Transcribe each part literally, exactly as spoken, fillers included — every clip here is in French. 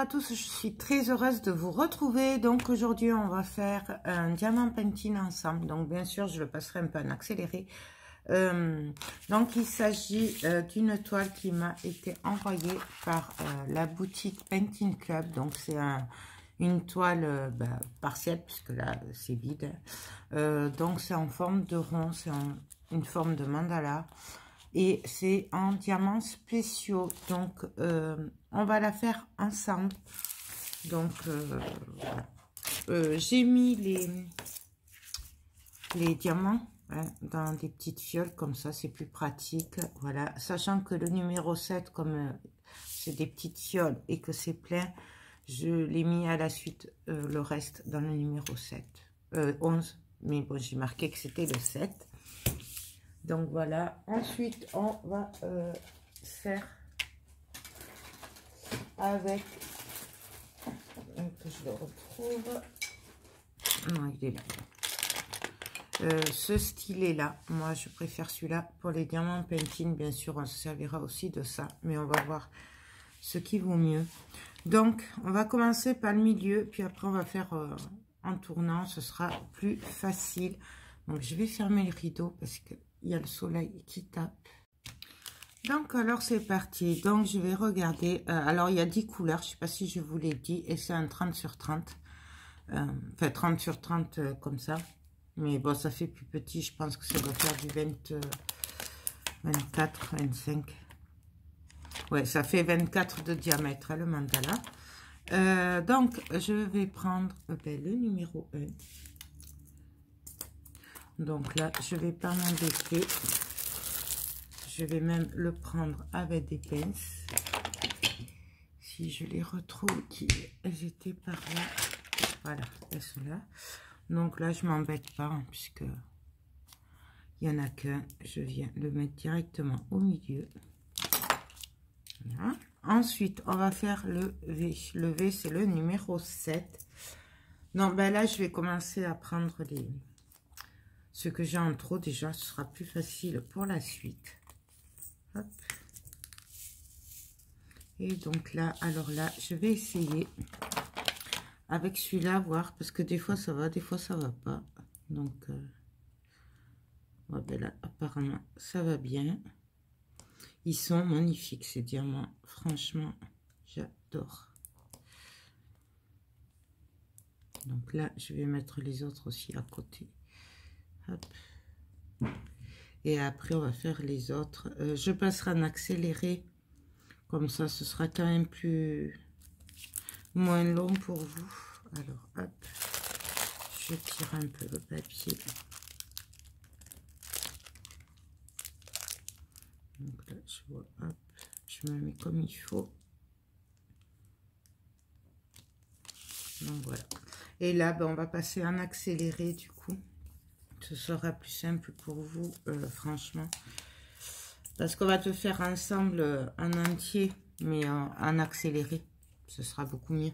à tous, je suis très heureuse de vous retrouver. Donc aujourd'hui on va faire un diamant painting ensemble, donc bien sûr je le passerai un peu en accéléré. Euh, donc il s'agit euh, d'une toile qui m'a été envoyée par euh, la boutique Painting Club. Donc c'est un, une toile euh, bah, partielle puisque là c'est vide, euh, donc c'est en forme de rond, c'est une forme de mandala. Et c'est en diamants spéciaux, donc euh, on va la faire ensemble. Donc euh, euh, j'ai mis les, les diamants hein, dans des petites fioles, comme ça c'est plus pratique. Voilà, sachant que le numéro sept, comme euh, c'est des petites fioles et que c'est plein, je l'ai mis à la suite, euh, le reste dans le numéro sept, euh, onze, mais bon j'ai marqué que c'était le sept. Donc voilà, ensuite on va euh, faire avec, que je le retrouve, non il est là, euh, ce stylet là, moi je préfère celui-là pour les diamants painting, bien sûr on se servira aussi de ça, mais on va voir ce qui vaut mieux. Donc on va commencer par le milieu, puis après on va faire euh, en tournant, ce sera plus facile. Donc je vais fermer le rideau parce que il y a le soleil qui tape. Donc alors c'est parti. Donc je vais regarder, euh, alors il y a dix couleurs, je ne sais pas si je vous l'ai dit, et c'est un trente sur trente, euh, enfin trente sur trente euh, comme ça, mais bon ça fait plus petit, je pense que ça doit faire du vingt, vingt-quatre, vingt-cinq, ouais ça fait vingt-quatre de diamètre hein, le mandala. Euh, donc je vais prendre euh, ben, le numéro un. Donc là, je ne vais pas m'embêter. Je vais même le prendre avec des pinces. Si je les retrouve, qui étaient par là. Voilà, elles sont là. Donc là, je ne m'embête pas, hein, puisque il n'y en a qu'un. Je viens le mettre directement au milieu. Voilà. Ensuite, on va faire le V. Le V, c'est le numéro sept. Donc ben là, je vais commencer à prendre les... ce que j'ai en trop, déjà, ce sera plus facile pour la suite. Hop. Et donc là, alors là, je vais essayer avec celui-là, voir, parce que des fois ça va, des fois ça va pas. Donc, euh, ouais, ben là, apparemment, ça va bien. Ils sont magnifiques, ces diamants. Franchement, j'adore. Donc là, je vais mettre les autres aussi à côté. Et après on va faire les autres, euh, je passerai en accéléré, comme ça ce sera quand même plus moins long pour vous. Alors hop, je tire un peu le papier, donc là je vois, hop, je me mets comme il faut, donc voilà. Et là ben, on va passer en accéléré, du coup ce sera plus simple pour vous, euh, franchement, parce qu'on va te faire ensemble euh, en entier, mais euh, en accéléré, ce sera beaucoup mieux.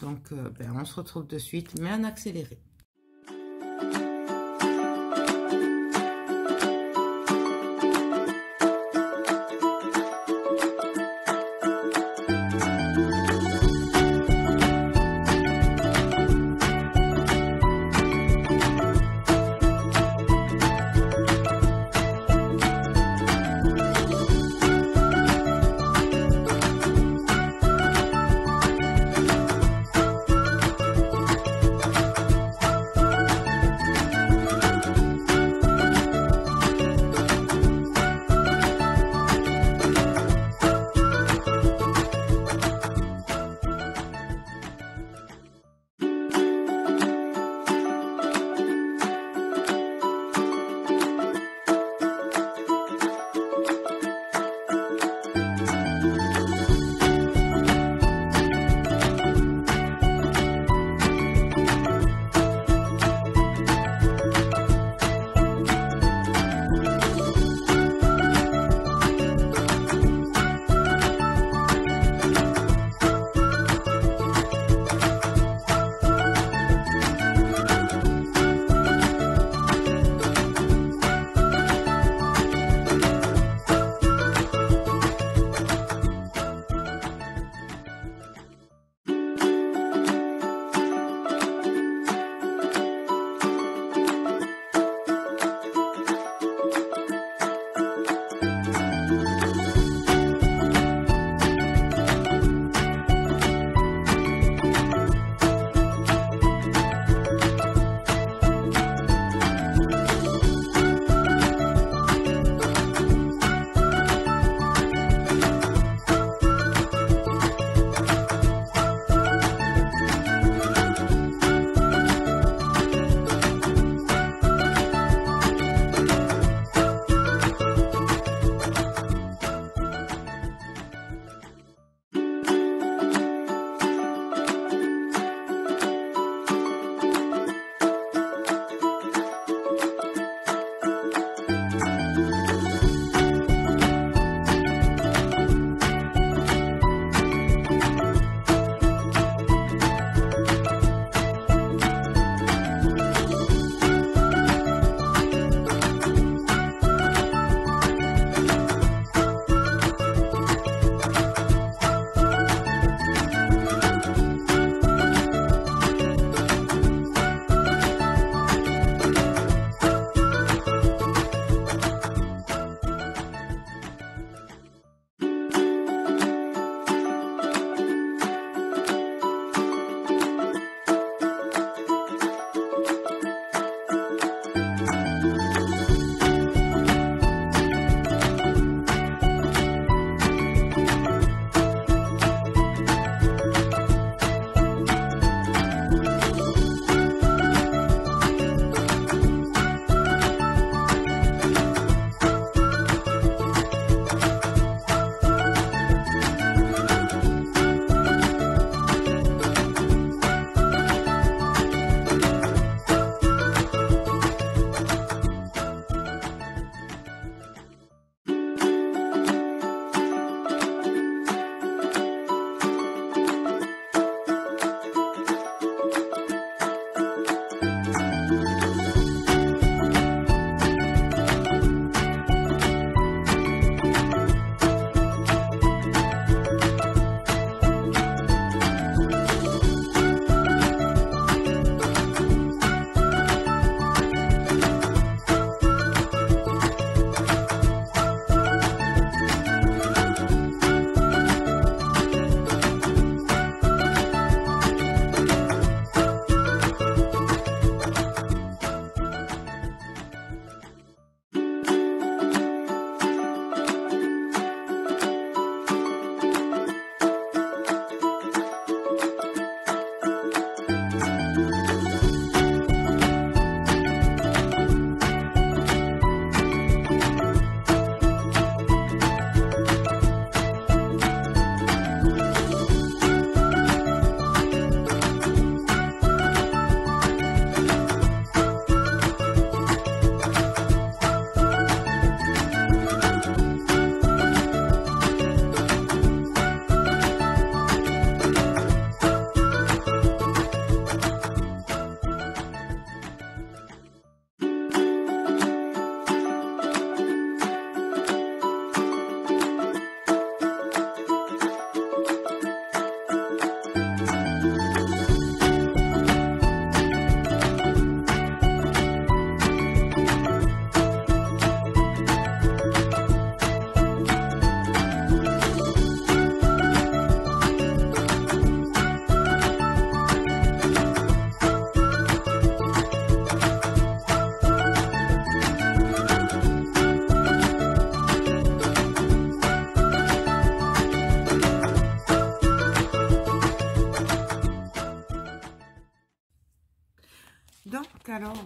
Donc euh, ben, on se retrouve de suite, mais en accéléré.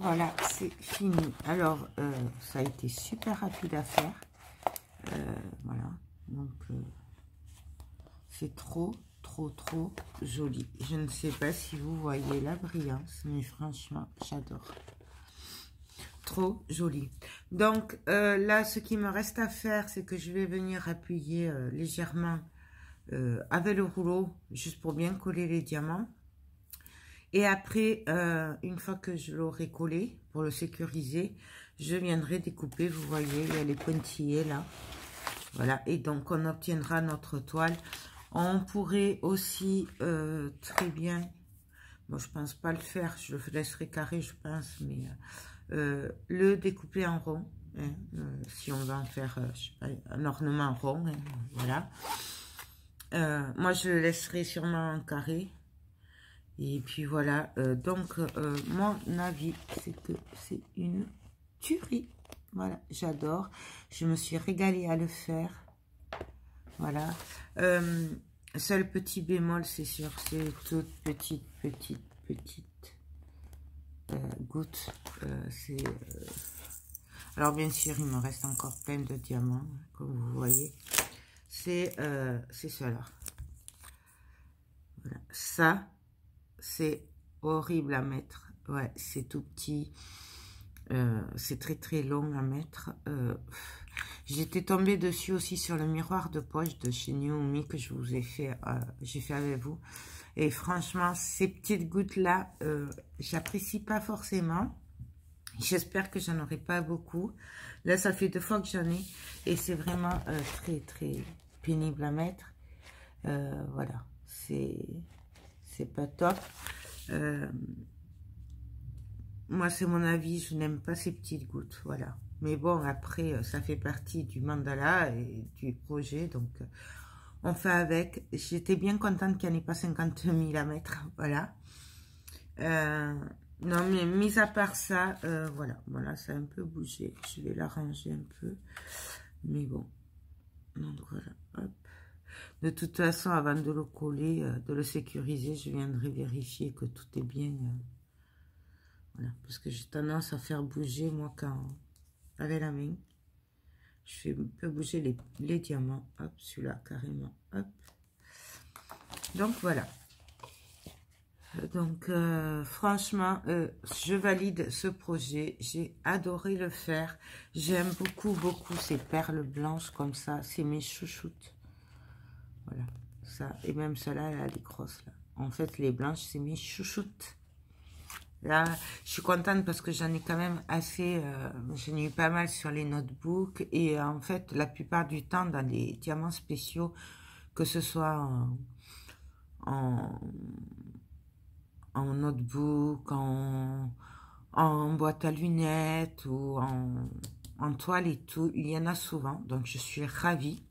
voilà, c'est fini. Alors, euh, ça a été super rapide à faire. Euh, voilà, donc euh, c'est trop, trop, trop joli. Je ne sais pas si vous voyez la brillance, mais franchement, j'adore. Trop joli. Donc euh, là, ce qui me reste à faire, c'est que je vais venir appuyer euh, légèrement euh, avec le rouleau, juste pour bien coller les diamants. Et après, euh, une fois que je l'aurai collé, pour le sécuriser, je viendrai découper. Vous voyez, il y a les pointillés là. Voilà, et donc on obtiendra notre toile. On pourrait aussi euh, très bien, moi bon, je pense pas le faire, je le laisserai carré je pense, mais euh, le découper en rond, hein, euh, si on va en faire euh, je sais pas, un ornement rond, hein, voilà. Euh, moi je le laisserai sûrement en carré. Et puis voilà, euh, donc euh, mon avis, c'est que c'est une tuerie. Voilà, j'adore. Je me suis régalée à le faire. Voilà. Euh, seul petit bémol, c'est sûr, c'est toute petite, petite, petite euh, goutte. Euh, c'est, euh... Alors bien sûr, il me reste encore plein de diamants, comme vous voyez. C'est euh, c'est cela. Voilà, ça. C'est horrible à mettre, ouais, c'est tout petit, euh, c'est très très long à mettre. Euh, J'étais tombée dessus aussi sur le miroir de poche de chez Neomi que je vous ai fait, euh, j'ai fait avec vous. Et franchement, ces petites gouttes là, euh, j'apprécie pas forcément. J'espère que j'en aurai pas beaucoup. Là, ça fait deux fois que j'en ai et c'est vraiment euh, très très pénible à mettre. Euh, voilà, c'est. Pas top. Euh, moi, c'est mon avis. Je n'aime pas ces petites gouttes. Voilà. Mais bon, après, ça fait partie du mandala et du projet. Donc, on fait avec. J'étais bien contente qu'il n'y en ait pas cinquante mille à mettre. Voilà. Euh, non, mais mis à part ça, euh, voilà. Voilà, ça a un peu bougé. Je vais l'arranger un peu. Mais bon. Donc, voilà. Hop. De toute façon, avant de le coller, euh, de le sécuriser, je viendrai vérifier que tout est bien. Euh, voilà, parce que j'ai tendance à faire bouger, moi, quand avec la main. Je fais un peu bouger les, les diamants. Hop, celui-là, carrément. Hop. Donc, voilà. Donc, euh, franchement, euh, je valide ce projet. J'ai adoré le faire. J'aime beaucoup, beaucoup ces perles blanches comme ça. C'est mes chouchoutes. Voilà, ça, et même celle-là, elle a des grosses, là. En fait, les blanches, c'est mes chouchoutes. Là, je suis contente parce que j'en ai quand même assez, euh, j'en ai eu pas mal sur les notebooks. Et euh, en fait, la plupart du temps, dans les diamants spéciaux, que ce soit en, en, en notebook, en, en boîte à lunettes ou en, en toile et tout, il y en a souvent. Donc, je suis ravie.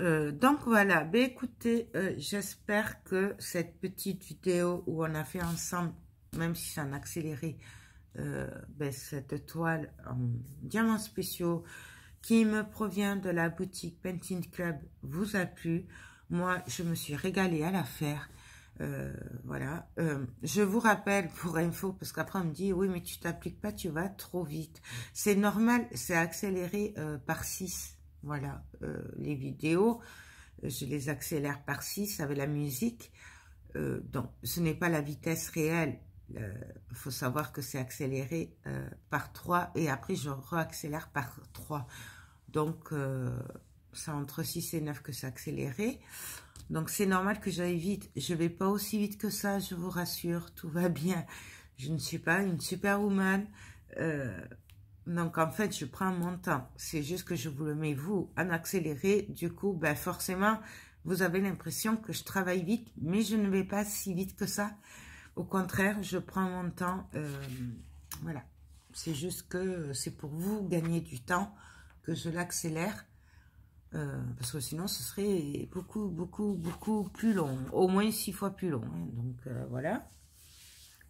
Euh, donc voilà, bah, écoutez, euh, j'espère que cette petite vidéo où on a fait ensemble, même si c'est en accéléré, euh, bah, cette toile en diamants spéciaux qui me provient de la boutique Painting Club vous a plu. Moi, je me suis régalée à la faire. Euh, voilà, euh, je vous rappelle pour info, parce qu'après on me dit oui mais tu t'appliques pas, tu vas trop vite. C'est normal, c'est accéléré euh, par six. Voilà, euh, les vidéos, je les accélère par six avec la musique. Euh, donc, ce n'est pas la vitesse réelle. Il euh, faut savoir que c'est accéléré euh, par trois et après, je réaccélère par trois. Donc, euh, c'est entre six et neuf que c'est accéléré. Donc, c'est normal que j'aille vite. Je ne vais pas aussi vite que ça, je vous rassure. Tout va bien. Je ne suis pas une superwoman. Euh, Donc, en fait, je prends mon temps. C'est juste que je vous le mets, vous, en accéléré. Du coup, ben, forcément, vous avez l'impression que je travaille vite, mais je ne vais pas si vite que ça. Au contraire, je prends mon temps. Euh, voilà. C'est juste que c'est pour vous gagner du temps que je l'accélère. Euh, parce que sinon, ce serait beaucoup, beaucoup, beaucoup plus long. Au moins six fois plus long. Hein. Donc, euh, voilà.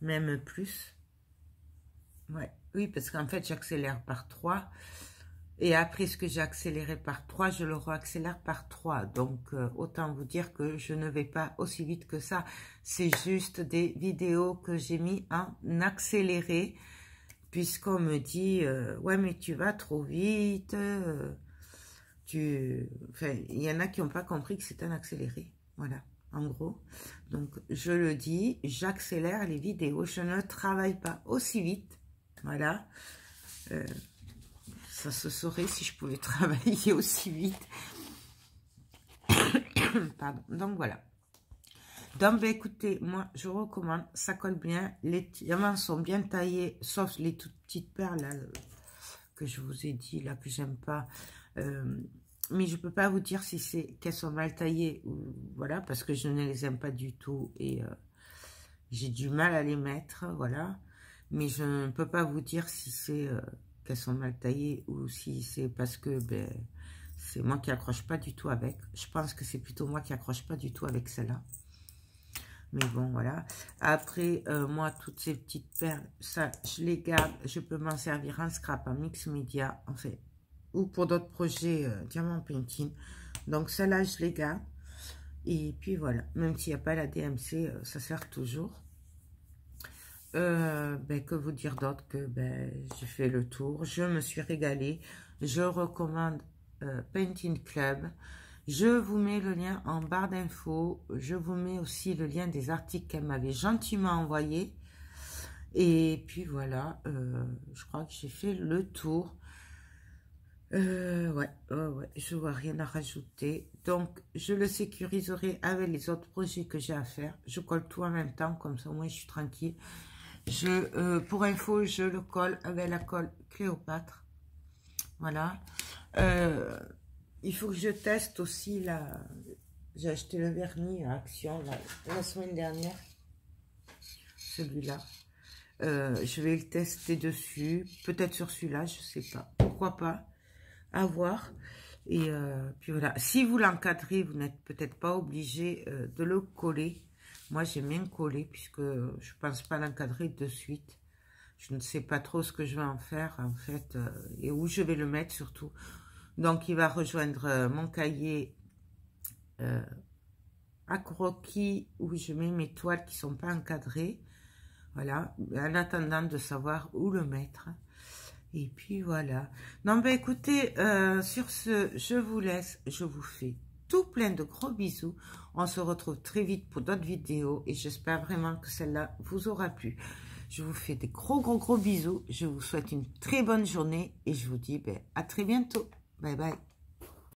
Même plus. Ouais. Oui, parce qu'en fait, j'accélère par trois. Et après ce que j'ai accéléré par trois, je le réaccélère par trois. Donc, euh, autant vous dire que je ne vais pas aussi vite que ça. C'est juste des vidéos que j'ai mis en accéléré. Puisqu'on me dit, euh, ouais, mais tu vas trop vite. Euh, tu... Enfin, il y en a qui n'ont pas compris que c'est un accéléré. Voilà, en gros. Donc, je le dis, j'accélère les vidéos. Je ne travaille pas aussi vite. Voilà. Euh, Ça se saurait si je pouvais travailler aussi vite. Pardon. Donc, voilà. Donc, bah, écoutez, moi, je recommande. Ça colle bien. Les diamants sont bien taillés, sauf les toutes petites perles là, que je vous ai dit, là, que j'aime pas. Euh, mais je peux pas vous dire si c'est qu'elles sont mal taillées. Ou, voilà, parce que je ne les aime pas du tout. Et euh, j'ai du mal à les mettre. Voilà. Mais je ne peux pas vous dire si c'est... Euh, qu'elles sont mal taillées ou si c'est parce que ben, c'est moi qui accroche pas du tout avec. Je pense que c'est plutôt moi qui accroche pas du tout avec celle-là. Mais bon, voilà. Après, euh, moi, toutes ces petites perles, ça, je les garde. Je peux m'en servir en scrap, en mix média, en fait, ou pour d'autres projets euh, diamant painting. Donc, celle-là, je les garde. Et puis, voilà. Même s'il n'y a pas la D M C, euh, ça sert toujours. Euh, ben, que vous dire d'autre que ben, j'ai fait le tour, je me suis régalée, je recommande euh, Painting Club, je vous mets le lien en barre d'infos, je vous mets aussi le lien des articles qu'elle m'avait gentiment envoyé, et puis voilà, euh, je crois que j'ai fait le tour, euh, ouais, ouais, ouais, je vois rien à rajouter, donc je le sécuriserai avec les autres projets que j'ai à faire, je colle tout en même temps, comme ça au moins je suis tranquille. Je, euh, pour info, je le colle avec la colle Cléopâtre. Voilà. Euh, il faut que je teste aussi la... J'ai acheté le vernis à Action là, la semaine dernière. Celui-là. Euh, je vais le tester dessus. Peut-être sur celui-là, je sais pas. Pourquoi pas? À voir. Et euh, puis voilà. Si vous l'encadrez, vous n'êtes peut-être pas obligé euh, de le coller. Moi, j'aime bien coller puisque je pense pas l'encadrer de suite. Je ne sais pas trop ce que je vais en faire, en fait, euh, et où je vais le mettre, surtout. Donc, il va rejoindre euh, mon cahier euh, à croquis où je mets mes toiles qui sont pas encadrées. Voilà, en attendant de savoir où le mettre. Et puis, voilà. Non, ben, écoutez, euh, sur ce, je vous laisse. Je vous fais tout plein de gros bisous. On se retrouve très vite pour d'autres vidéos et j'espère vraiment que celle-là vous aura plu. Je vous fais des gros gros gros bisous. Je vous souhaite une très bonne journée et je vous dis ben, à très bientôt. Bye bye.